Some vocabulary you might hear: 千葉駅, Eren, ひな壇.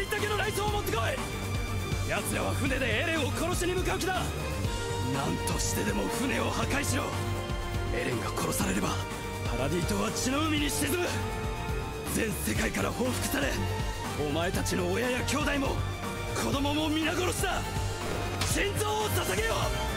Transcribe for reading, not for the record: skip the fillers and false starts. りったけの雷槍を持ってこい。奴らは船でエレンを殺しに向かう気だ。何としてでも船を破壊しろ。エレンが殺されればパラディ島は血の海に沈む。全世界から報復され、お前たちの親や兄弟も子供も皆殺しだ。心臓を捧げよう。